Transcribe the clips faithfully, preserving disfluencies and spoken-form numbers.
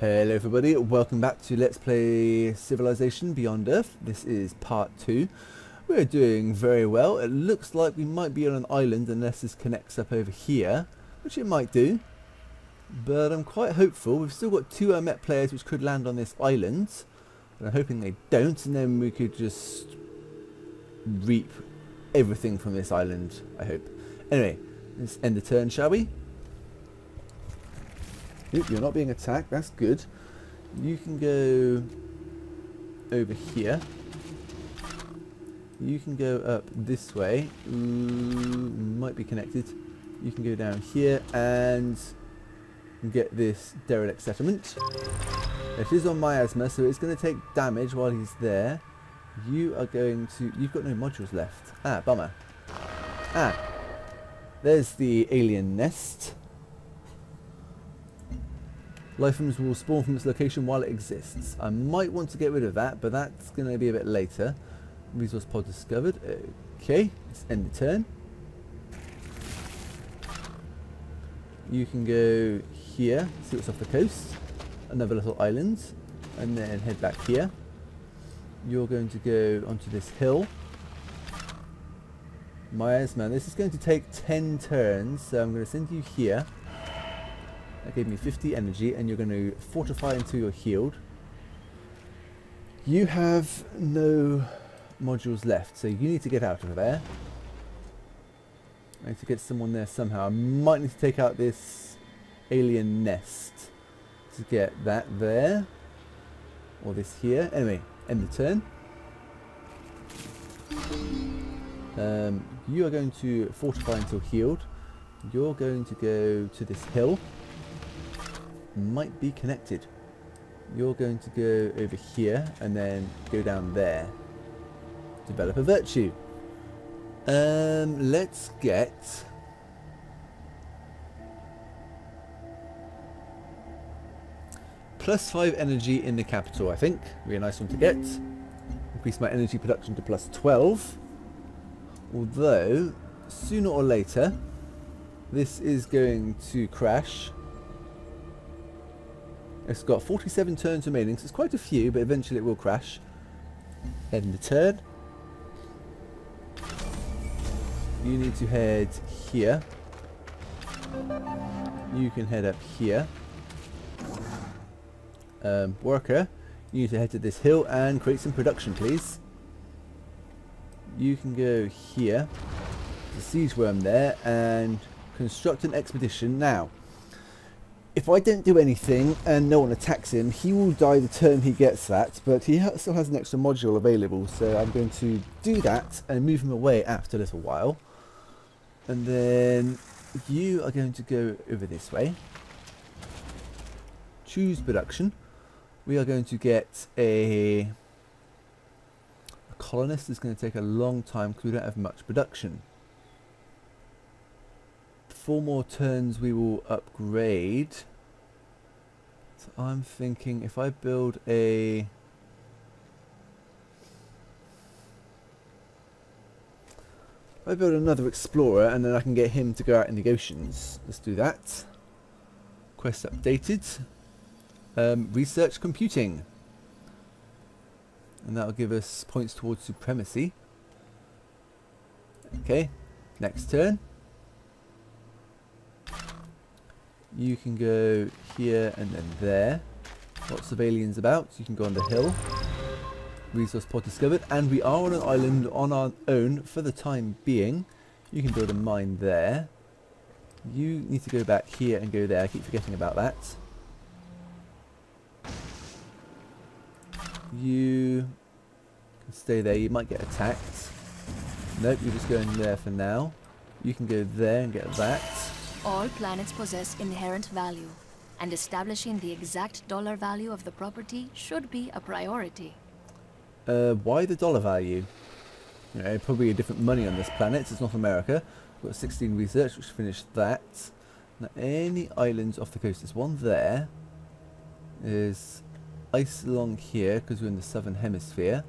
Hello everybody, welcome back to Let's Play Civilization Beyond Earth. This is part two. We are doing very well. It looks like we might be on an island unless this connects up over here, which it might do. But I'm quite hopeful. We've still got two Met players which could land on this island. And I'm hoping they don't, and then we could just reap everything from this island, I hope. Anyway, let's end the turn, shall we? You're not being attacked, that's good. You can go over here. You can go up this way. Ooh, might be connected. You can go down here and get this derelict settlement. It is on miasma, so it's going to take damage while he's there. You are going to... You've got no modules left. Ah, bummer. Ah, there's the alien nest. Lifeforms will spawn from its location while it exists. I might want to get rid of that, but that's going to be a bit later. Resource pod discovered. Okay, let's end the turn. You can go here, see what's off the coast. Another little island. And then head back here. You're going to go onto this hill. Miasma. This is going to take ten turns, so I'm going to send you here. That gave me fifty energy, and you're going to fortify until you're healed. You have no modules left, so you need to get out of there. I need to get someone there somehow. I might need to take out this alien nest to get that there. Or this here. Anyway, end the turn. Um, you are going to fortify until healed. You're going to go to this hill. Might be connected. You're going to go over here and then go down there. Develop a virtue. Um, let's get... Plus five energy in the capital, I think. Be a nice one to get. Increase my energy production to plus twelve. Although, sooner or later, this is going to crash. It's got forty-seven turns remaining, so it's quite a few, but eventually it will crash. End the turn. You need to head here. You can head up here. Um, worker, you need to head to this hill and create some production, please. You can go here. There's a siege worm there, and construct an expedition now. If I don't do anything and no one attacks him, he will die the turn he gets that, but he ha still has an extra module available, so I'm going to do that and move him away after a little while. And then you are going to go over this way. Choose production. We are going to get a, a colonist. It's going to take a long time because we don't have much production. Four more turns we will upgrade. So I'm thinking if I build a... If I build another explorer and then I can get him to go out in the oceans. Let's do that. Quest updated. Um, research computing. And that'll give us points towards supremacy. Okay, next turn. You can go here and then there. Lots of aliens about. You can go on the hill. Resource pod discovered. And we are on an island on our own for the time being. You can build a mine there. You need to go back here and go there. I keep forgetting about that. You can stay there. You might get attacked. Nope, you're just going there for now. You can go there and get that. All planets possess inherent value, and establishing the exact dollar value of the property should be a priority. Uh, why the dollar value? You know, probably a different money on this planet. It's North America. We've got sixteen research, which finished that. Now, any islands off the coast? There's one there. There's ice along here, because we're in the southern hemisphere.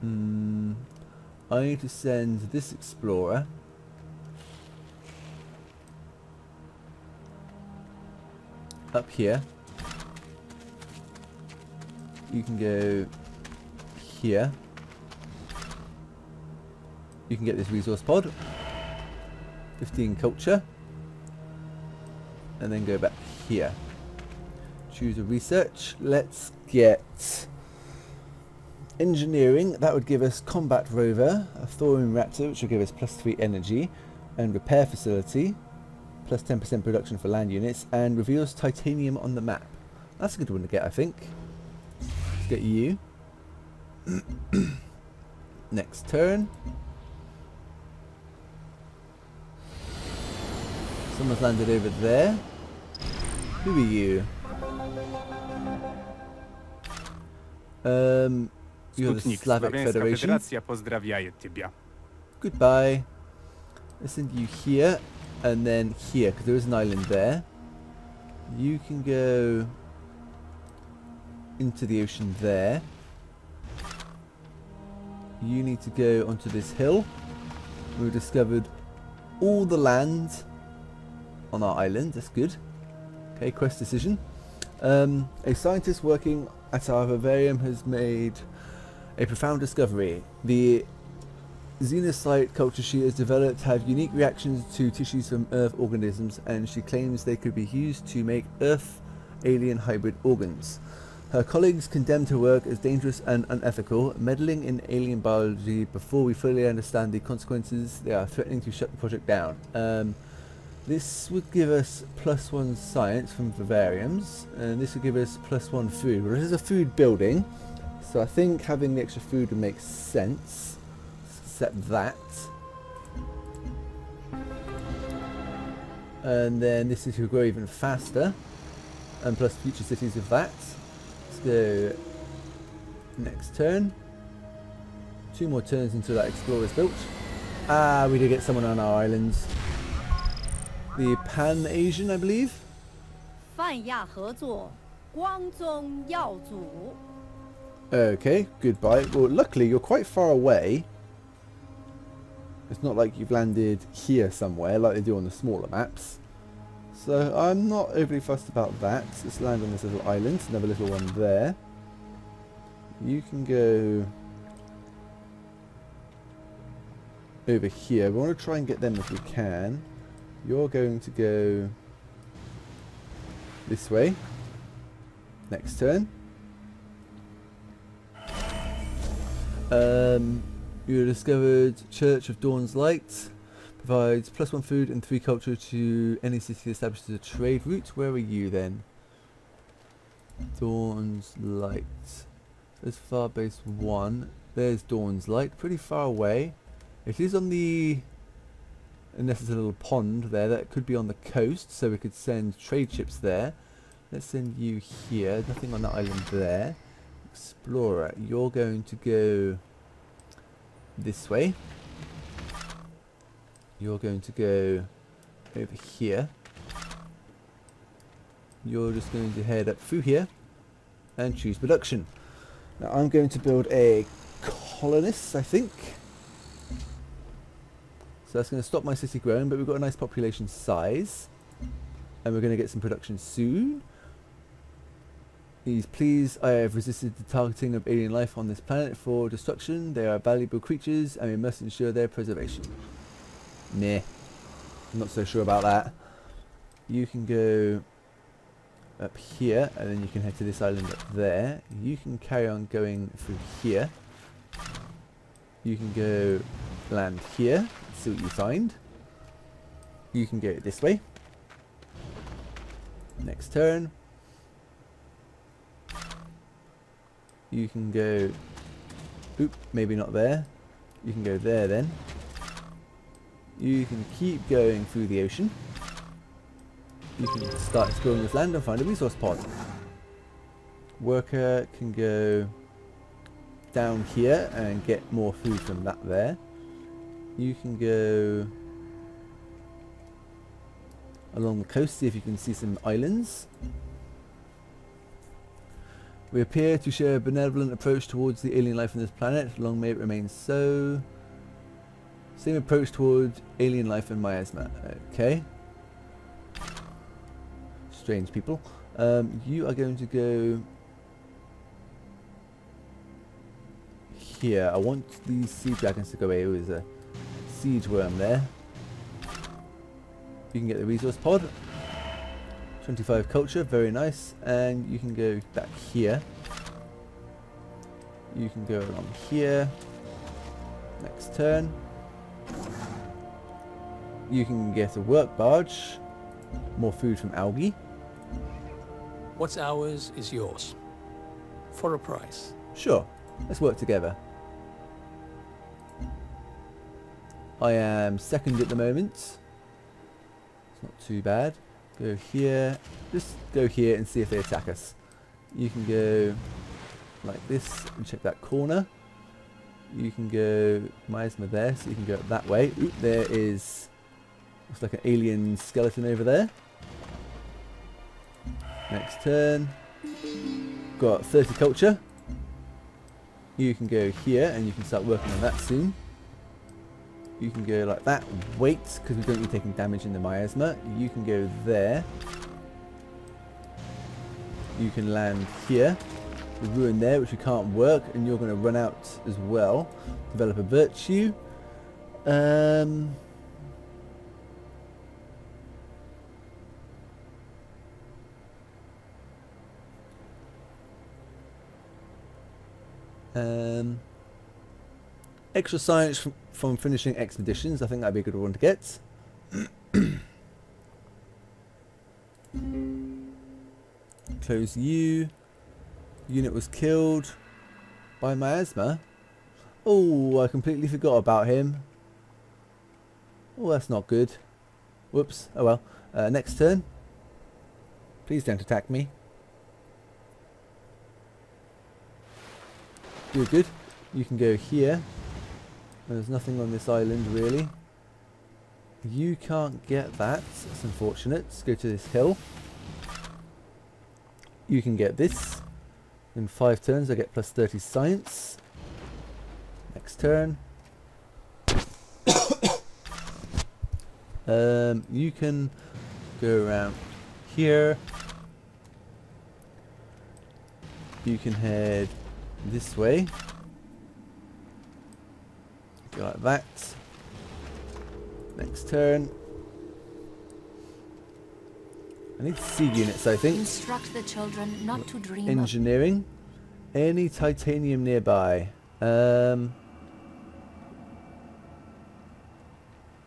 Hmm... I need to send this explorer up here. You can go here. You can get this resource pod. fifteen culture. And then go back here. Choose a research. Let's get engineering. That would give us combat rover, a thorium reactor, which will give us plus three energy, and repair facility, plus ten percent production for land units, and reveals titanium on the map. That's a good one to get, I think. Let's get you. Next turn. Someone's landed over there. Who are you? Um, you're the Slavic Federation. Goodbye. Let's send you here and then here, because there is an island there. You can go into the ocean there. You need to go onto this hill. We've discovered all the land on our island. That's good. Okay, quest decision. Um, a scientist working at our vivarium has made a profound discovery. The xenocyte culture she has developed have unique reactions to tissues from Earth organisms, and she claims they could be used to make Earth alien hybrid organs. Her colleagues condemned her work as dangerous and unethical, meddling in alien biology before we fully understand the consequences. They are threatening to shut the project down. Um, This would give us plus one science from vivariums, and this would give us plus one food. Well, this is a food building, so I think having the extra food would make sense. Accept that. And then this city will grow even faster, and plus future cities with that. Let's go next turn. Two more turns until that explorer is built. Ah, we did get someone on our islands. The Pan Asian, I believe. Okay, goodbye. Well, luckily you're quite far away. It's not like you've landed here somewhere like they do on the smaller maps. So I'm not overly fussed about that. Let's land on this little island. Another little one there. You can go over here. We want to try and get them if we can. You're going to go this way next turn. Um, you discovered Church of Dawn's Light provides plus one food and three culture to any city that establishes a trade route. Where are you then? Dawn's Light. There's Far Base One. There's Dawn's Light. Pretty far away. It is on the... Unless there's a little pond there, that could be on the coast, so we could send trade ships there. Let's send you here. Nothing on that island there. Explorer, you're going to go this way. You're going to go over here. You're just going to head up through here and choose production. Now I'm going to build a colonist, I think. So that's going to stop my city growing, but we've got a nice population size. And we're going to get some production soon. These please, I have resisted the targeting of alien life on this planet for destruction. They are valuable creatures, and we must ensure their preservation. Nah. I'm not so sure about that. You can go up here, and then you can head to this island up there. You can carry on going through here. You can go land here. See what you find. You can go this way. Next turn. You can go... Oop, maybe not there. You can go there then. You can keep going through the ocean. You can start exploring this land and find a resource pod. Worker can go down here and get more food from that there. You can go along the coast, see if you can see some islands. We appear to share a benevolent approach towards the alien life on this planet. Long may it remain so. Same approach toward alien life and miasma. Okay. strange people. Um, you are going to go here. I want these sea dragons to go away. There is a siege worm there. You can get the resource pod. twenty-five culture, very nice. And you can go back here. You can go along here. Next turn. You can get a work barge. More food from algae. What's ours is yours. For a price. Sure. Let's work together. I am second at the moment. It's not too bad. Go here. Just go here and see if they attack us. You can go like this and check that corner. You can go miasma there, so you can go up that way. Oop, there is looks like an alien skeleton over there. Next turn. Got thirty culture. You can go here and you can start working on that soon. You can go like that. Wait, because we don't be taking damage in the miasma. You can go there. You can land here. The ruin there, which we can't work, and you're going to run out as well. Develop a virtue. Um... Um, extra science from, from finishing expeditions. I think that'd be a good one to get. Close you. Unit was killed by miasma. Oh, I completely forgot about him. Oh, that's not good. Whoops. Oh well. Uh, next turn. Please don't attack me. You're good. You can go here. There's nothing on this island really. You can't get that. That's unfortunate. Let's go to this hill. You can get this. In five turns I get plus thirty science. Next turn. um, you can go around here. You can head this way. Go like that. Next turn. I need sea units, I think. Instruct the children not to dream. Engineering. Any titanium nearby? Um,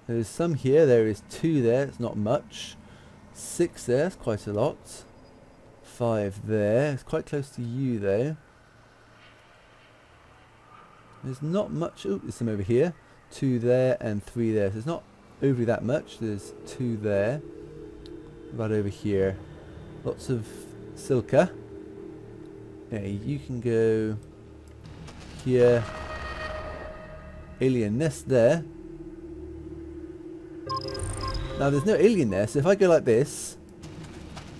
there's some here. There is two there. It's not much. Six there. It's quite a lot. Five there. It's quite close to you though. There's not much. Oh, there's some over here. Two there and three there. So it's not overly that much. There's two there. Right over here. Lots of silica. Yeah, you can go here. Alien nest there. Now there's no alien there. So if I go like this,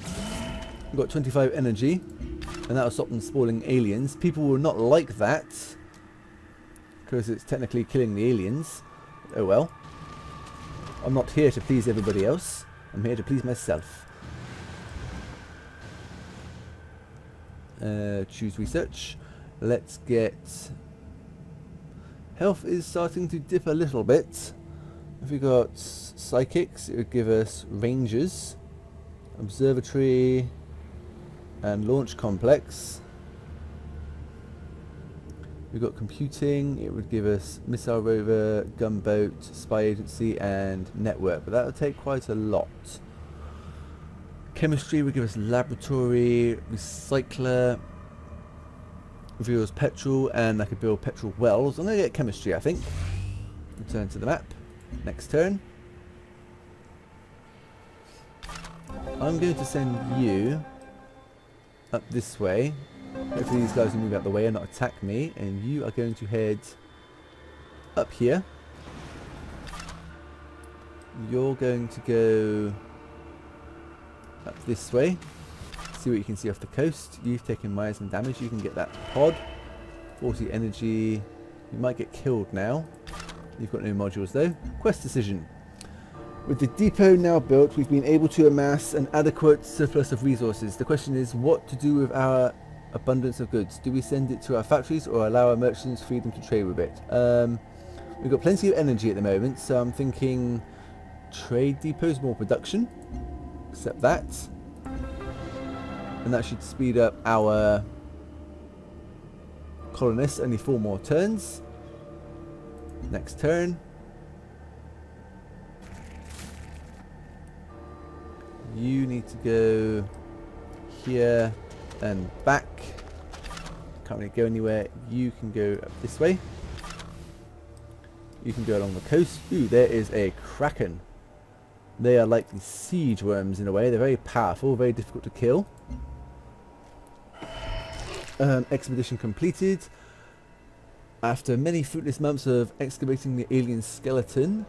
I've got twenty-five energy, and that'll stop them spawning aliens. People will not like that, because it's technically killing the aliens. Oh well. I'm not here to please everybody else. I'm here to please myself. Uh, choose research. Let's get... Health is starting to dip a little bit. If we got psychics, it would give us rangers, observatory, and launch complex. We've got computing, it would give us missile rover, gunboat, spy agency and network, but that would take quite a lot. Chemistry would give us laboratory, recycler, reveals petrol, and I could build petrol wells. I'm going to get chemistry, I think. Return to the map. Next turn. I'm going to send you up this way. Hopefully these guys will move out the way and not attack me, and you are going to head up here. You're going to go up this way. See what you can see off the coast. You've taken miasma damage. You can get that pod. forty energy. You might get killed now. You've got no modules though. Quest decision. With the depot now built, we've been able to amass an adequate surplus of resources. The question is what to do with our abundance of goods. Do we send it to our factories or allow our merchants freedom to trade with it? Um, we've got plenty of energy at the moment, so I'm thinking trade depots, more production. Accept that. And that should speed up our colonists. Only four more turns. Next turn. You need to go here and back. Can't really go anywhere. You can go up this way. You can go along the coast. Ooh, there is a kraken. They are like these siege worms in a way. They're very powerful, very difficult to kill. Um, expedition completed. After many fruitless months of excavating the alien skeleton,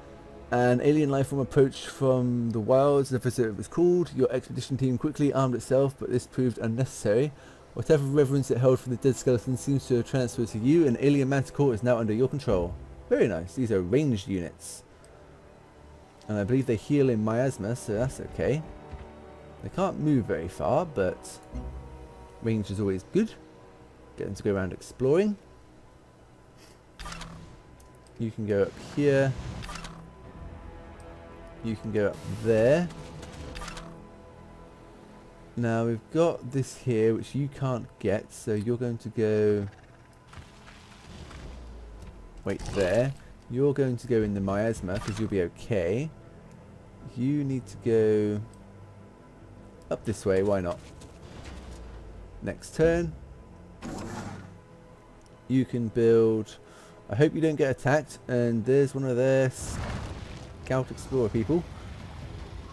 an alien life form approached from the wilds, the visit it was called. Your expedition team quickly armed itself, but this proved unnecessary. Whatever reverence it held for the dead skeleton seems to have transferred to you, and alien manticore is now under your control. Very nice. These are ranged units. And I believe they heal in miasma, so that's okay. They can't move very far, but range is always good. Get them to go around exploring. You can go up here. You can go up there. Now we've got this here, which you can't get, so you're going to go... Wait, there. You're going to go in the miasma, because you'll be okay. You need to go up this way, why not? Next turn. You can build... I hope you don't get attacked, and there's one of their... Scout Explorer people.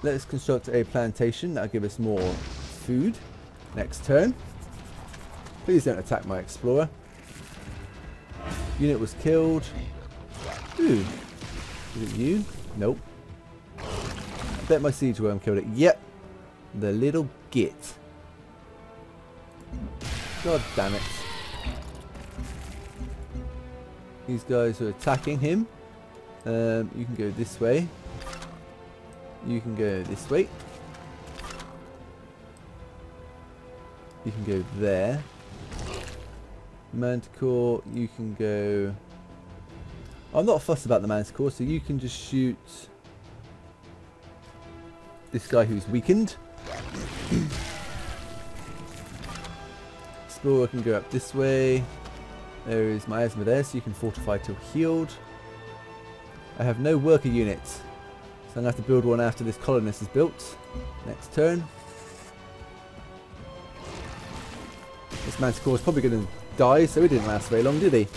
Let's construct a plantation. That'll give us more food. Next turn. Please don't attack my explorer. Unit was killed. Ooh. Is it you? Nope. I bet my siege worm killed it. Yep. The little git. God damn it. These guys are attacking him. Um, you can go this way. You can go this way. You can go there. Manticore, you can go... I'm not fussed about the manticore, so you can just shoot this guy who's weakened. Explorer can go up this way. There is miasma there, so you can fortify till healed. I have no worker unit, so I'm going to have to build one after this colonist is built. Next turn. This manticore is probably going to die, so he didn't last very long, did he?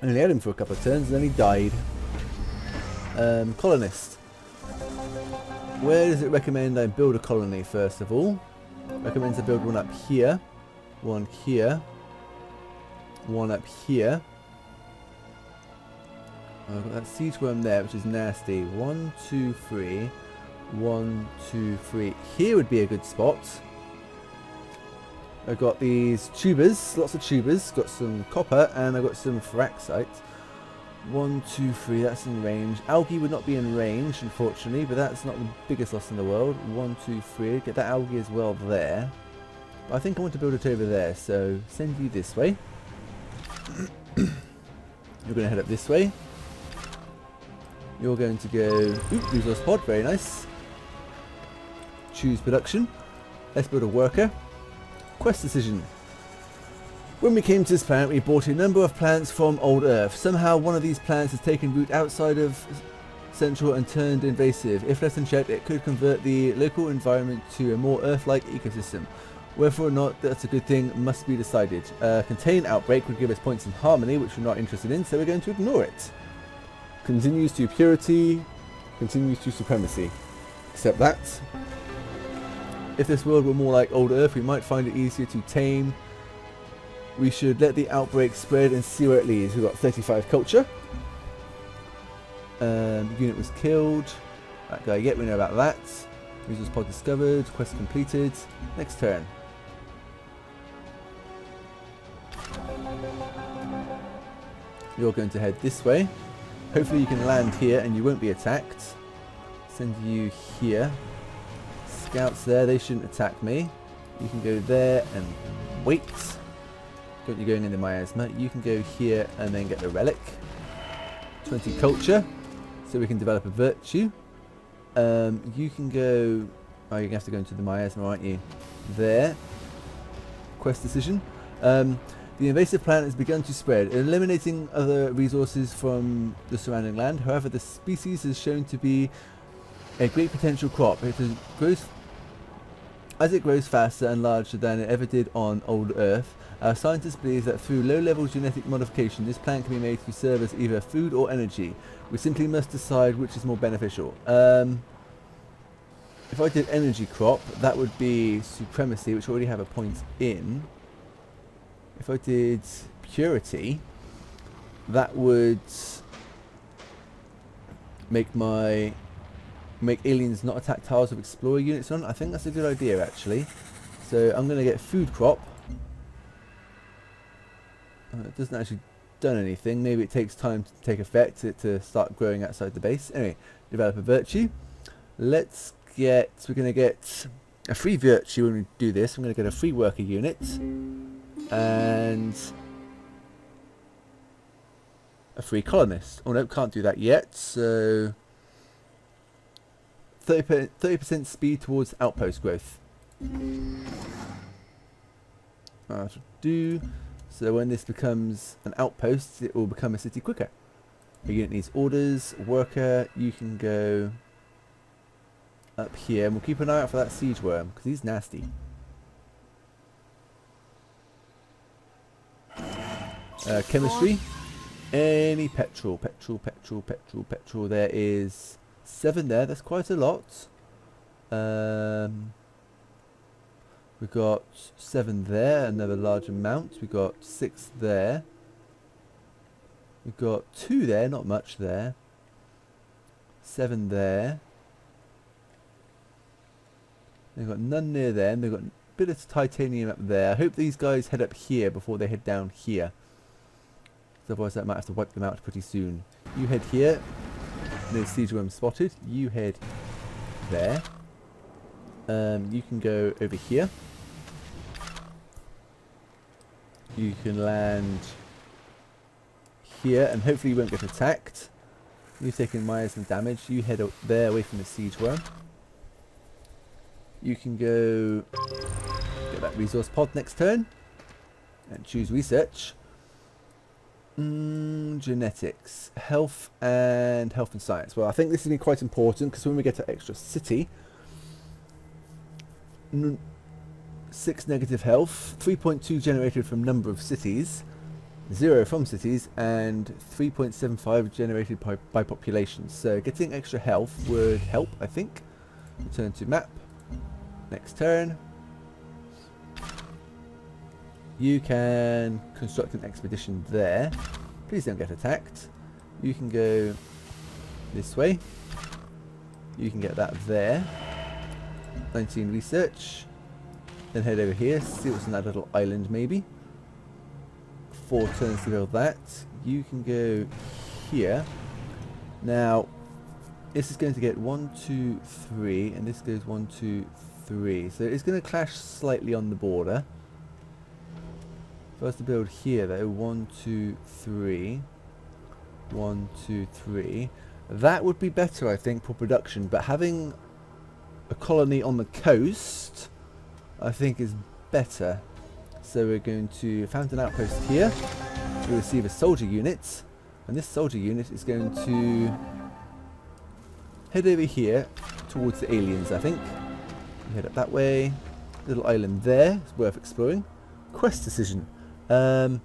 I only had him for a couple of turns and then he died. Um, colonist. Where does it recommend I build a colony first of all? It recommends I build one up here, one here. One up here. I've got that siege worm there, which is nasty. One, two, three. One, two, three. Here would be a good spot. I've got these tubers, lots of tubers. Got some copper, and I've got some fraxite. One, two, three. That's in range. Algae would not be in range, unfortunately, but that's not the biggest loss in the world. One, two, three. Get that algae as well there. But I think I want to build it over there, so send you this way. You're going to head up this way. You're going to go... Oop, resource pod. Very nice. Choose production. Let's build a worker. Quest decision. When we came to this planet, we bought a number of plants from old Earth. Somehow one of these plants has taken root outside of Central and turned invasive. If left unchecked, it could convert the local environment to a more Earth-like ecosystem. Whether or not that's a good thing must be decided. Uh, contain outbreak would give us points in harmony, which we're not interested in, so we're going to ignore it. Continues to purity, continues to supremacy. Accept that. If this world were more like old Earth, we might find it easier to tame. We should let the outbreak spread and see where it leads. We've got thirty-five culture. Um, unit was killed. That guy, yet we know about that. Resource pod discovered. Quest completed. Next turn. You're going to head this way. Hopefully you can land here and you won't be attacked. Send you here. Scouts there, they shouldn't attack me. You can go there and wait. Don't you go into the miasma. You can go here and then get the relic. twenty culture, so we can develop a virtue. Um, you can go... Oh, you're going to have to go into the miasma, aren't you? There. Quest decision. Um, the invasive plant has begun to spread, eliminating other resources from the surrounding land. However, the species is shown to be a great potential crop. It grows, as it grows faster and larger than it ever did on old Earth. Our scientists believe that through low-level genetic modification, this plant can be made to serve as either food or energy. We simply must decide which is more beneficial. Um, if I did energy crop, that would be supremacy, which I already have a point in. If I did purity, that would make my make aliens not attack tiles with explorer units on. I think that's a good idea, actually. So I'm going to get food crop. Uh, it doesn't actually done anything. Maybe it takes time to take effect to, to start growing outside the base. Anyway, develop a virtue. Let's get... We're going to get a free virtue when we do this. I'm going to get a free worker unit. And... a free colonist. Oh no, can't do that yet. So... thirty percent speed towards outpost growth. That'll do... So when this becomes an outpost, it will become a city quicker. A unit needs orders. Worker, you can go up here. And we'll keep an eye out for that siege worm, because he's nasty. Uh, chemistry. Any petrol. Petrol, petrol, petrol, petrol. There is seven there. That's quite a lot. Um... We've got seven there, another large amount. We've got six there. We've got two there, not much there. Seven there. They've got none near them. They've got a bit of titanium up there. I hope these guys head up here before they head down here. Otherwise that might have to wipe them out pretty soon. You head here. No siege worm spotted. You head there. Um, you can go over here. You can land here, and hopefully you won't get attacked. You've taken miasma damage. You head up there, away from the siege worm. You can go get that resource pod next turn, and choose research. Mm, genetics, health, and health and science. Well, I think this is going to be quite important because when we get to extra city, six negative health, three point two generated from number of cities, zero from cities, and three point seven five generated by, by population. So getting extra health would help, I think. Return to map. Next turn. You can construct an expedition there. Please don't get attacked. You can go this way. You can get that there. nineteen research, then head over here, see what's on that little island maybe. Four turns to build that. You can go here. Now, this is going to get one, two, three, and this goes one, two, three. So it's going to clash slightly on the border. First to build here though, one, two, three. One, two, three. That would be better, I think, for production, but having a colony on the coast, I think, is better. So we're going to found an outpost here. We receive a soldier unit, and this soldier unit is going to head over here towards the aliens, I think. We head up that way. Little island there, it's worth exploring. Quest decision. Um,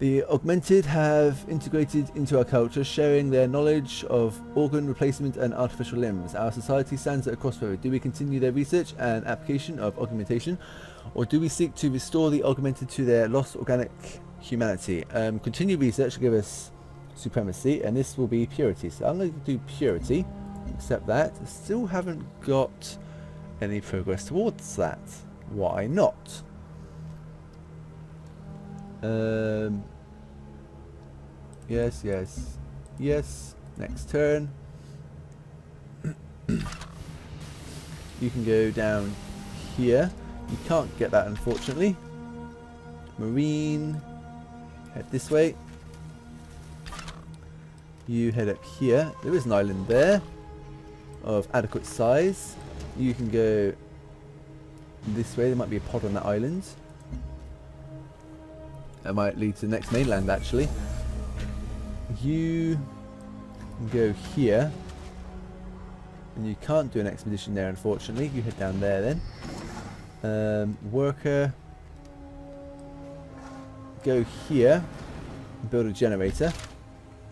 the augmented have integrated into our culture, sharing their knowledge of organ replacement and artificial limbs. Our society stands at a crossroad. Do we continue their research and application of augmentation, or do we seek to restore the augmented to their lost organic humanity? Um, continue research will give us supremacy, and this will be purity. So I'm going to do purity, accept that. Still haven't got any progress towards that. Why not? Um, yes, yes. Yes, next turn. You can go down here. You can't get that, unfortunately. Marine, head this way. You head up here. There is an island there of adequate size. You can go this way. There might be a pod on that island. That might lead to the next mainland, actually. You go here. And you can't do an expedition there, unfortunately. You head down there then. Um, worker. Go here. Build a generator.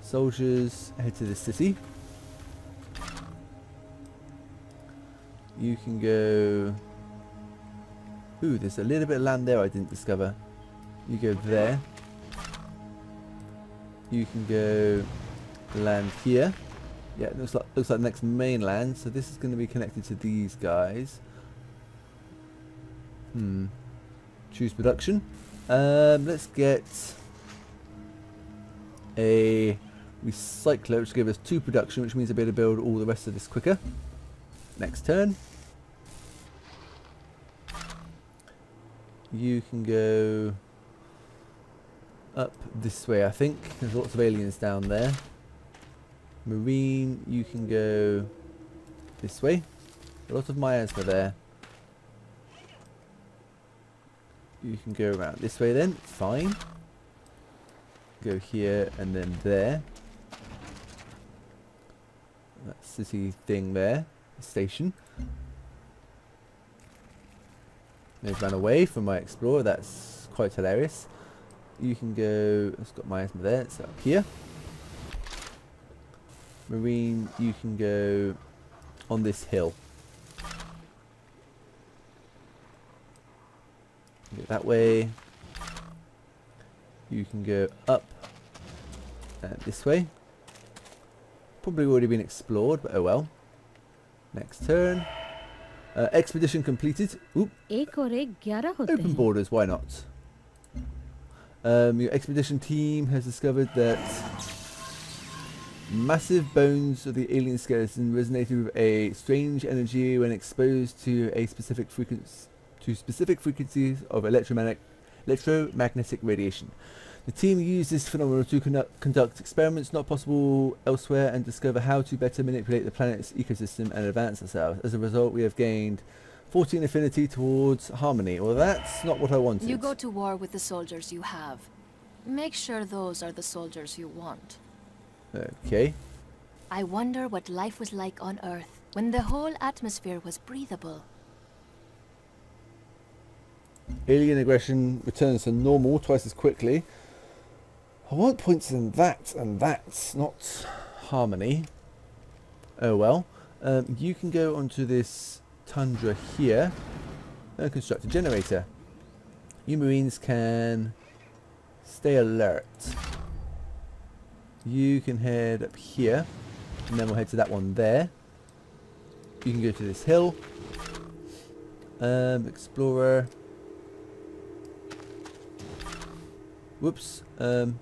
Soldiers, head to the city. You can go... Ooh, there's a little bit of land there I didn't discover. You go there. You can go land here. Yeah, it looks like, looks like the next mainland, so this is going to be connected to these guys. Hmm. Choose production. Um, let's get a recycler, which gives us two production, which means I'll be able to build all the rest of this quicker. Next turn. You can go up this way, I think. There's lots of aliens down there. Marine, you can go this way. A lot of Mayans are there. You can go around this way then, fine. Go here and then there. That city thing there, the station. They've run away from my explorer, that's quite hilarious. You can go, it's got Mayans there, it's up here. Marine, you can go on this hill. Go that way. You can go up and this way. Probably already been explored, but oh well. Next turn. Uh, expedition completed. Oop. Open borders, why not? Um, your expedition team has discovered that massive bones of the alien skeleton resonated with a strange energy when exposed to a specific frequency, to specific frequencies of electromagnetic, electromagnetic radiation. The team used this phenomenon to conduct, conduct experiments not possible elsewhere and discover how to better manipulate the planet's ecosystem and advance ourselves. As a result, we have gained fourteen affinity towards harmony. Well, that's not what I wanted. You go to war with the soldiers you have. Make sure those are the soldiers you want. Okay. I wonder what life was like on Earth when the whole atmosphere was breathable. Alien aggression returns to normal twice as quickly. I want points in that and that, not harmony. Oh well. Um, you can go onto this tundra here and construct a generator. You Marines can stay alert. You can head up here, and then we'll head to that one there. You can go to this hill. Um, explorer. Whoops. Um,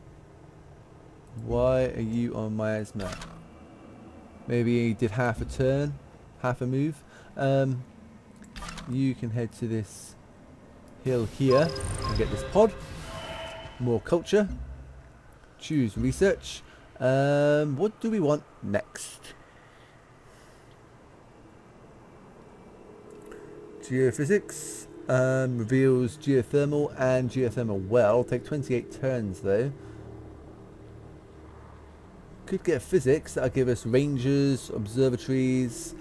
why are you on Maya's map? Maybe he did half a turn, half a move. Um, you can head to this hill here and get this pod. More culture. Choose research. Um, what do we want next? Geophysics um, reveals geothermal and geothermal well. Take twenty-eight turns though. Could get physics. That'll give us rangers, observatories,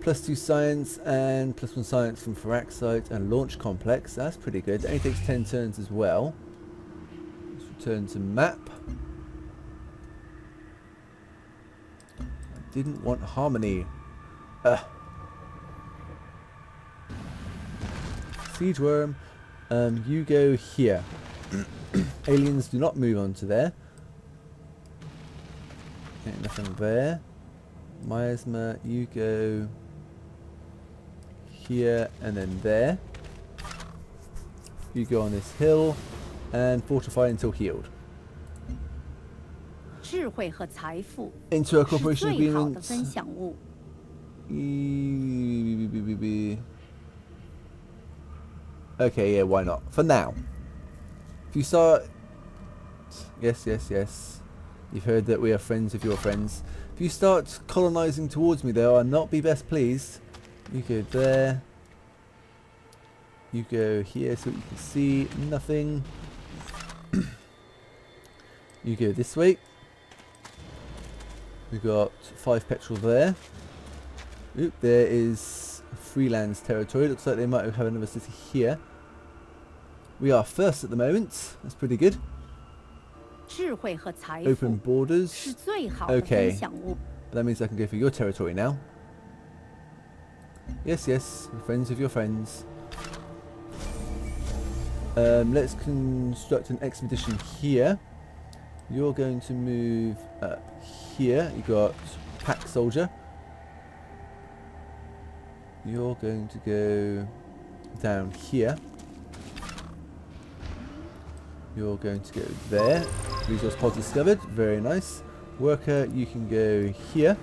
plus two science and plus one science from Faraxite and launch complex. That's pretty good. That only takes ten turns as well. Let's return to map. Didn't want harmony. Ugh. Siege worm. Um, you go here. Aliens do not move onto there. Okay, nothing there. Miasma, you go here and then there. You go on this hill and fortify until healed. 智慧和财富 into a cooperation agreement. Okay, yeah, why not? For now. If you start... Yes, yes, yes. You've heard that we are friends of your friends. If you start colonizing towards me, though, I'll not be best pleased. You go there. You go here so you can see nothing. You go this way. We've got five petrol there. Oop, there is Freeland's territory. Looks like they might have another city here. We are first at the moment. That's pretty good. Open borders. Okay. That means I can go for your territory now. Yes, yes. Friends of your friends. Um, let's construct an expedition here. You're going to move up here. You got pack soldier. You're going to go down here. You're going to go there. Resource pod discovered. Very nice. Worker, you can go here.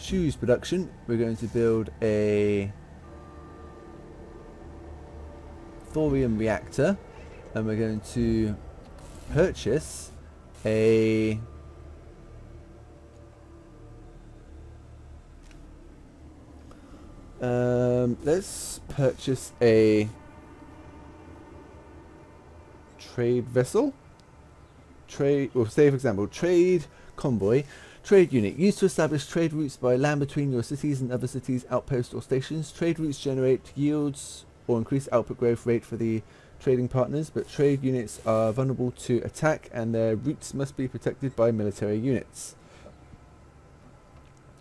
Choose production. We're going to build a thorium reactor. And we're going to purchase a... Um, let's purchase a trade vessel. Trade, well, say for example, trade convoy, trade unit used to establish trade routes by land between your cities and other cities, outposts or stations. Trade routes generate yields or increase output growth rate for the trading partners, but trade units are vulnerable to attack and their routes must be protected by military units.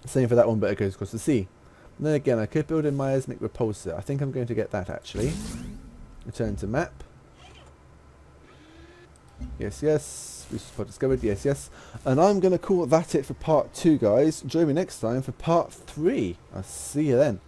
Same for that one, but it goes across the sea. And then again, I could build a miasmic repulsor. I think I'm going to get that, actually. Return to map. Yes, yes. Resource pod discovered. Yes, yes. And I'm going to call that it for part two, guys. Join me next time for part three. I'll see you then.